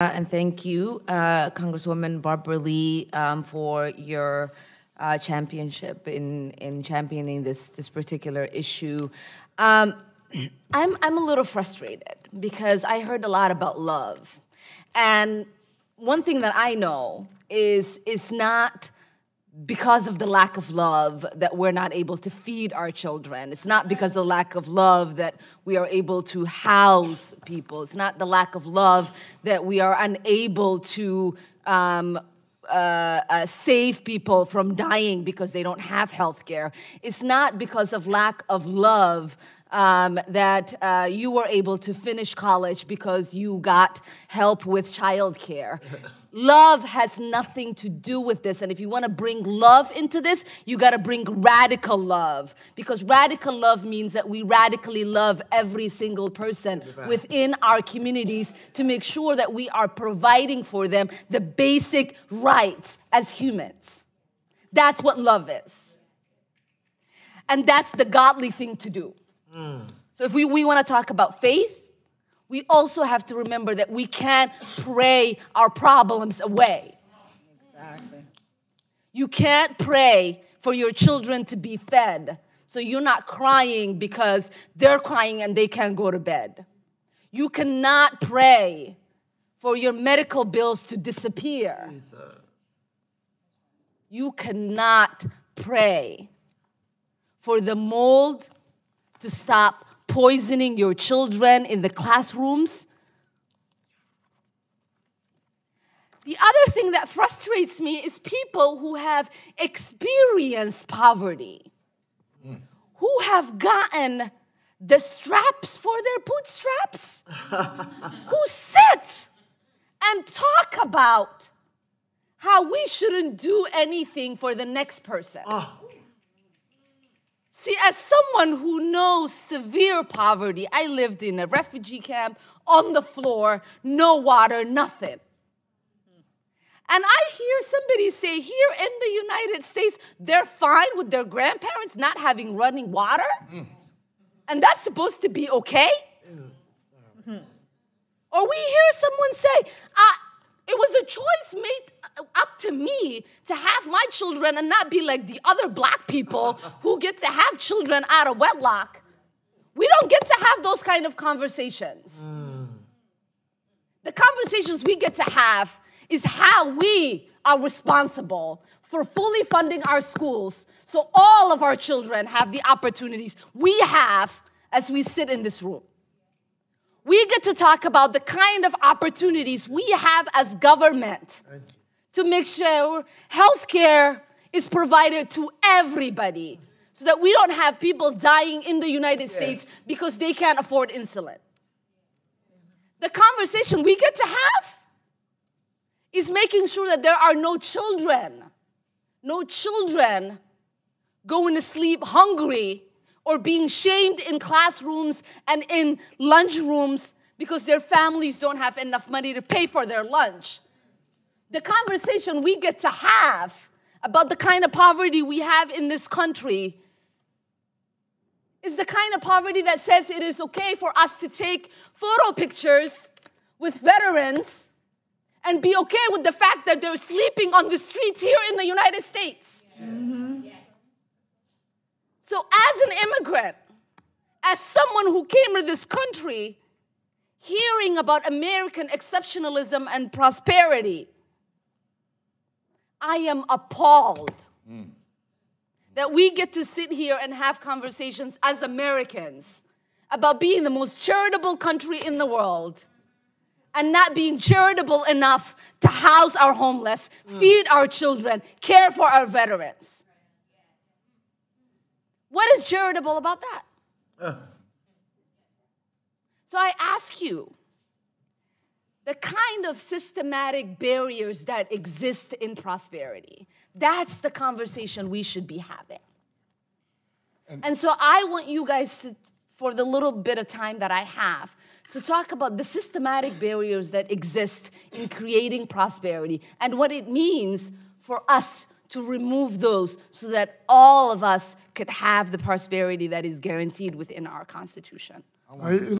And thank you, Congresswoman Barbara Lee, for your championship in championing this particular issue. I'm a little frustrated because I heard a lot about love, and one thing that I know is it's not because of the lack of love that we're not able to feed our children. It's not because of the lack of love that we are able to house people. It's not the lack of love that we are unable to save people from dying because they don't have health care. It's not because of lack of love that you were able to finish college because you got help with childcare. Love has nothing to do with this. And if you want to bring love into this, you got to bring radical love. Because radical love means that we radically love every single person within our communities to make sure that we are providing for them the basic rights as humans. That's what love is. And that's the godly thing to do. So if we want to talk about faith, we also have to remember that we can't pray our problems away. Exactly. You can't pray for your children to be fed, so you're not crying because they're crying and they can't go to bed. You cannot pray for your medical bills to disappear. Jesus. You cannot pray for the mold to stop poisoning your children in the classrooms. The other thing that frustrates me is people who have experienced poverty, who have gotten the straps for their bootstraps, who sit and talk about how we shouldn't do anything for the next person. See, as someone who knows severe poverty, I lived in a refugee camp, on the floor, no water, nothing. And I hear somebody say, here in the United States, they're fine with their grandparents not having running water? And that's supposed to be okay? Or we hear someone say, it was a choice made up to me to have my children and not be like the other black people who get to have children out of wedlock. We don't get to have those kind of conversations. The conversations we get to have is how we are responsible for fully funding our schools so all of our children have the opportunities we have as we sit in this room. We get to talk about the kind of opportunities we have as government to make sure healthcare is provided to everybody so that we don't have people dying in the United States because they can't afford insulin. The conversation we get to have is making sure that there are no children going to sleep hungry or being shamed in classrooms and in lunchrooms because their families don't have enough money to pay for their lunch. The conversation we get to have about the kind of poverty we have in this country is the kind of poverty that says it is okay for us to take photo pictures with veterans and be okay with the fact that they're sleeping on the streets here in the United States. So as an immigrant, as someone who came to this country, hearing about American exceptionalism and prosperity, I am appalled that we get to sit here and have conversations as Americans about being the most charitable country in the world and not being charitable enough to house our homeless, feed our children, care for our veterans. What is charitable about that? So I ask you, the kind of systematic barriers that exist in prosperity, that's the conversation we should be having. And so I want you guys to, for the little bit of time that I have, to talk about the systematic barriers that exist in creating prosperity and what it means for us to remove those so that all of us could have the prosperity that is guaranteed within our Constitution.